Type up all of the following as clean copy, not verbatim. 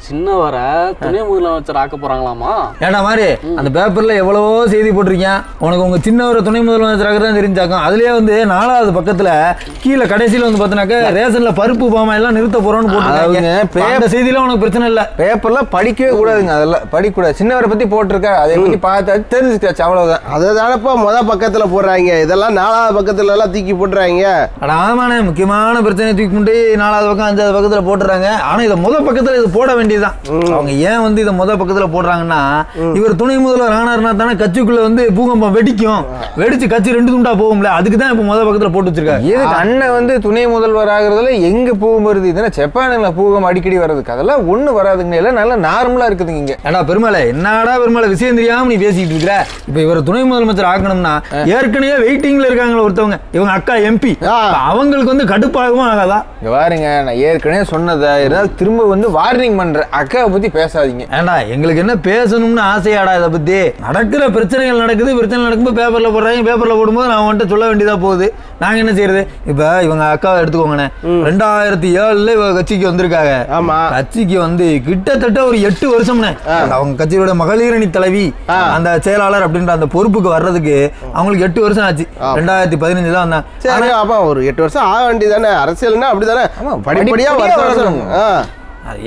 Sinora, Tunimula, Rakaparangama. And Amare, and the paper level, Sidi Putrina, on a Tinor, Tunimula, Ragan, Rinjaka, Alia, and then Ala, the Pacatla, Kill a Cadasil on the Patanaka, Razal, Parpu, Milan, Ruta, Poron, Paper, Sidilon, Pertinella, Paper, Padicura, Padicura, Sinora, Patti Portraca, the Pata, Tennis, Chavala, other than Moda Pacatla Poranga, the Lana, Pacatla, Tiki Putranga, Raman, Kimana, Pertinic Munde, Nala, Pacatla Portranga, only the Moda Pacatla is the Port of ஏன் வந்து இத முத பக்கத்துல போடுறாங்கன்னா இவர் துணை முதல்ல ராணார்னா தான கட்சிக்குள்ள வந்து பூகம்பம் வெடிக்கும் வெடிச்சு கட்சி ரெண்டு துண்டா போகும்ல அதுக்கு தான் இப்ப முத பக்கத்துல போட்டு வச்சிருக்காங்க இதுக்கு அண்ணே வந்து துணை முதல்வர் ஆகுறதுல எங்க பூகம் வருது இதுனா ஜப்பான்ல பூகம் அடிக்கடி வரதுக்கு அதெல்லாம் ஒண்ணு வராதுங்க இல்ல நல்ல நார்மலா இருக்குதுங்க இங்க அண்ணா பெருமாளே என்னடா பெருமாளே விஷயம் தெரியாம நீ பேசிட்டு இருக்கற இப்ப இவர் துணை முதல்வர் ஆகணும்னா ஏற்கனவே வெயிட்டிங்ல இருக்காங்க ஒருத்தவங்க இவங்க அக்கா எம்பி அவங்களுக்கு வந்து கடுப்பாகுமா ஆகாதா இங்க பாருங்க நான் ஏற்கனவே சொன்னதா இதால திரும்ப வந்து வார்னிங் பண்றேன் அக்கா பத்தி பேசாதீங்க ஏண்டா எங்களுக்கு என்ன பேசணும்னு ஆசையாடா இத பத்தி நடக்குற பிரச்சனைகள் நடக்குது பிரச்சனை நடக்கும்போது பேப்பர்ல போடுறாங்க பேப்பர்ல போடும்போது நான் வந்து சொல்ல வேண்டியதா போகுது நாங்க என்ன செய்யறது இப்ப இவங்க அக்காவை எடுத்துக்கோங்கனே 2007ல இவங்க கட்சிக்கு வந்திருக்காங்க ஆமா கட்சிக்கு வந்து கிட்டத்தட்ட ஒரு 8 வருஷம்னே அவங்க கட்சியோட மகளிரணி தலைவி அந்த செயலாளர் அப்படின்ற அந்த பொறுப்புக்கு வர்றதுக்கு அவங்களுக்கு 8 வருஷம் ஆச்சு 2015 தான் வந்தாங்க சரி அப்ப ஒரு 8 வருஷம் ஆக வேண்டியதானே அரசியல்னா அப்படி தான படிப்படியா வரணும்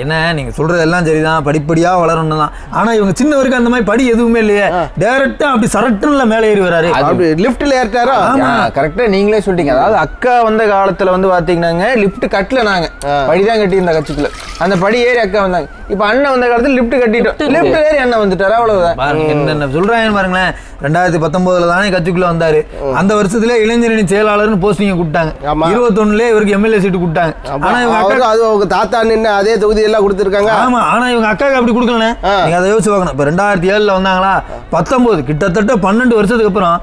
என்ன நீங்க சொல்றது எல்லாம் சரிதான் படிப்படியா வளரணும் தான் ஆனா இவங்க சின்னவருக்கு அந்த மாதிரி படி எதுவுமே இல்லையே டைரக்ட்டா அப்படி சரட்டன்ல மேலே ஏறி வராரு அப்படி லிஃப்ட்ல ஏறிட்டாரா கரெக்ட்டா நீங்களே சொல்லிட்டீங்க அதாவது அக்கா வந்த காலத்துல வந்து பாத்தீங்கன்னாங்க லிஃப்ட் கட்டல நாங்க படி தான் கட்டி இருந்த கட்சிக்குள்ள அந்த படி ஏறி அக்கா வந்தாங்க இப்போ அண்ணன் வந்த காலத்துல லிஃப்ட் கட்டிட்டோம் லிஃப்ட் ஏறி அண்ணன் வந்துட்டாரா அவ்வளவுதான் பாருங்க என்ன சொல்றாங்க பாருங்க 2019ல தானே கட்சிக்குள்ள வந்தாரு அந்த வருஷத்துல இளைஞரணி செயலாளர்னு போஸ்டிங் கொடுத்தாங்க 21ல இவருக்கு எம்எல்ஏ சீட் கொடுத்தாங்க ஆனா இவங்க அக்கா அது அவங்க தாத்தா நின்னு அதே ஊதியெல்லாம் கொடுத்திருக்காங்க ஆமா ஆனா இவங்க அக்காக்கு அப்படி கொடுக்கலனே நீங்க அதை யோசிச்சு பார்க்கணும் இப்ப 2007ல வந்தாங்களா 19 கிட்டத்தட்ட 12 வருஷத்துக்கு அப்புறம்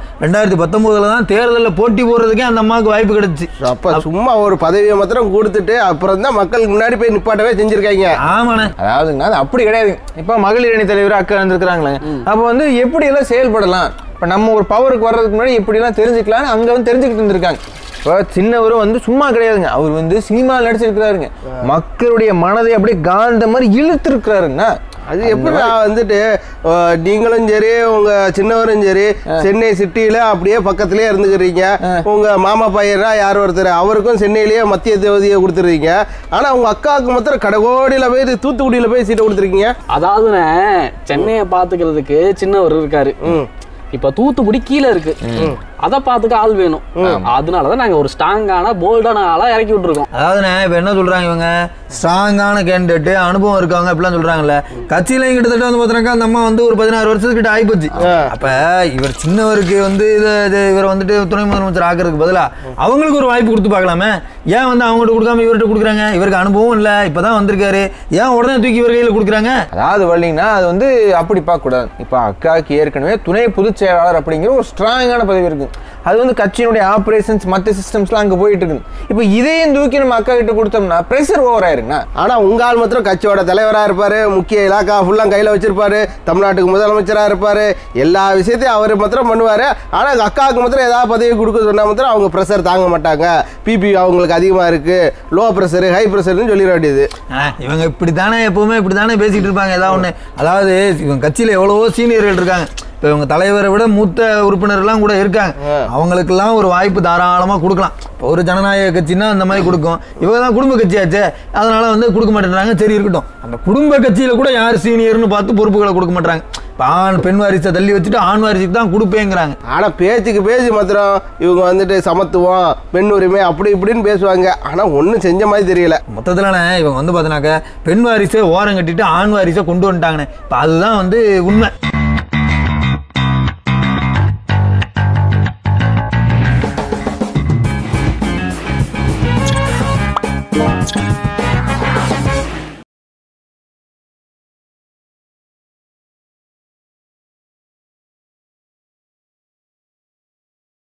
2019ல தான் தேர்தல்ல போட்டி போடுறதுக்கே அந்த அம்மாக்கு வாய்ப்பு கிடைச்சு அப்ப சும்மா ஒரு பதவியை மட்டும் கொடுத்துட்டு அப்புறம் தான் மக்களுக்கு முன்னாடி போய் நிப்பாட்டவே செஞ்சிருக்காங்க ஆமாண்ணே அதாவதுங்க அது அப்படி கிடையாது இப்ப மகளிர் அணி தலைவர் அக்கா வந்திருக்காங்களே அப்ப வந்து எப்படி எல்லாம் செயல்படலாம் இப்ப நம்ம ஒரு பவருக்கு வர்றதுக்கு முன்னாடி எப்படி எல்லாம் தெரிஞ்சிக்கலாம் அங்க வந்து தெரிஞ்சிக்கிட்டு இருந்திருக்காங்க சின்னவரும் வந்து சும்மா கிடையாதுங்க அவர் வந்து சினிமா நடிச்சிருக்காருங்க மக்களுடைய மனதை அப்படியே காந்த மாதிரி இழுத்துருக்காருங்க அது எப்படி வந்துட்டு நீங்களும் சரி உங்க சின்னவரும் சரி சென்னை சிட்டியில அப்படியே பக்கத்துலயே இருந்துக்கிறீங்க உங்க மாமா பையனா யார் ஒருத்தர் அவருக்கும் சென்னையிலேயே மத்திய தேதியை கொடுத்துருக்கீங்க ஆனா உங்க அக்காவுக்கு மாத்திரம் கடகோடியில போய் தூத்துக்குடியில போய் சீட்டை கொடுத்துருக்கீங்க அதாவதுண்ணே சென்னையை பாத்துக்கிறதுக்கு சின்னவர் இருக்காரு இப்ப தூத்துக்குடி கீழே இருக்கு அத பாத்துக்க ஆள் வேணும் அதனால தான் நாங்க ஒரு ஸ்ட்ராங்கான போல்டான ஆளா இறக்கி விட்டுருக்கோம் அதாவதுனே இப்ப என்ன சொல்றாங்க இவங்க ஸ்ட்ராங்கான கேண்டிடேட் அனுபவம் இருக்காங்க அப்படிலாம் சொல்றாங்கல கட்சியில கிட்டத்தட்ட வந்து பாத்தீங்கன்னா அந்த அம்மா வந்து ஒரு 16 வருஷத்துக்கு கிட்ட ஆயிப்போச்சு அப்ப இவர் சின்னவருக்கு வந்து இவர் வந்துட்டு துணை முதலமைச்சர் ஆக்குறதுக்கு பதிலா அவங்களுக்கு ஒரு வாய்ப்பு கொடுத்து பார்க்கலாமே ஏன் வந்து அவங்க கிட்ட கொடுக்காம இவர்கிட்ட கொடுக்குறாங்க இவருக்கு அனுபவம் இல்ல இப்பதான் வந்திருக்காரு ஏன் உடனே தூக்கி இவர் கையில கொடுக்குறாங்க அதாவது வரலீங்கன்னா அது வந்து அப்படி பார்க்க கூடாது இப்ப அக்காக்கு ஏற்கனவே துணை பொதுச் செயலாளர் அப்படிங்கிற ஒரு ஸ்ட்ராங்கான பதவி இருக்கு அது வந்து கட்சியினுடைய ஆபரேஷன்ஸ் மத்த சிஸ்டம்ஸ்லாம் அங்க போயிட்டு இருக்கு இப்போ இதையும் தூக்கி நம்ம அக்கா கிட்ட கொடுத்தோம்னா பிரஷர் ஓவர் ஆயிருக்குண்ணா ஆனா உங்க ஆள் மாத்திரம் கட்சியோட தலைவராக இருப்பாரு முக்கிய இலாக்கா ஃபுல்லாக கையில வச்சிருப்பாரு தமிழ்நாட்டுக்கு முதலமைச்சராக இருப்பாரு எல்லா விஷயத்தையும் அவர் மாத்திரம் பண்ணுவாரு ஆனா அக்காவுக்கு மாத்திரம் ஏதாவது பதவி கொடுக்க சொன்னா மாத்திரம் அவங்க ப்ரெஷர் தாங்க மாட்டாங்க பிபி அவங்களுக்கு அதிகமா இருக்கு லோ ப்ரெஷர் ஹை ப்ரெஷர்னு சொல்லிட வேண்டியது இவங்க இப்படித்தானே எப்பவுமே இப்படித்தானே பேசிட்டு இருப்பாங்க ஏதாவது ஒண்ணு அதாவது இவங்க கட்சியில எவ்வளவோ சீனியர்கள் இருக்காங்க இவங்க தலைவரை விட மூத்த உறுப்பினர்லாம் கூட இருக்காங்க அவங்களுக்கெல்லாம் ஒரு வாய்ப்பு தாராளமாக கொடுக்கலாம் இப்போ ஒரு ஜனநாயக கட்சின்னா அந்த மாதிரி கொடுக்கும் இவங்க தான் குடும்ப கட்சியாச்சு அதனால வந்து கொடுக்க மாட்டேன்றாங்க சரி இருக்கட்டும் அந்த குடும்ப கட்சியில் கூட யார் சீனியர்னு பார்த்து பொறுப்புகளை கொடுக்க மாட்டாங்க ஆண் பெண் வாரிசை தள்ளி வச்சுட்டு ஆண் வாரிசுக்கு தான் கொடுப்பேங்கிறாங்க ஆனா பேச்சுக்கு பேச்சு மாத்திரம் இவங்க வந்துட்டு சமத்துவம் பெண் உரிமை அப்படி இப்படின்னு பேசுவாங்க ஆனா ஒன்னும் செஞ்ச மாதிரி தெரியல மொத்தத்திலான இவங்க வந்து பார்த்தீங்கன்னாக்க பெண் வாரிசை ஓரம் கட்டிட்டு ஆண் வாரிசை கொண்டு வந்துட்டாங்கன்னு இப்போ அதுதான் வந்து உண்மை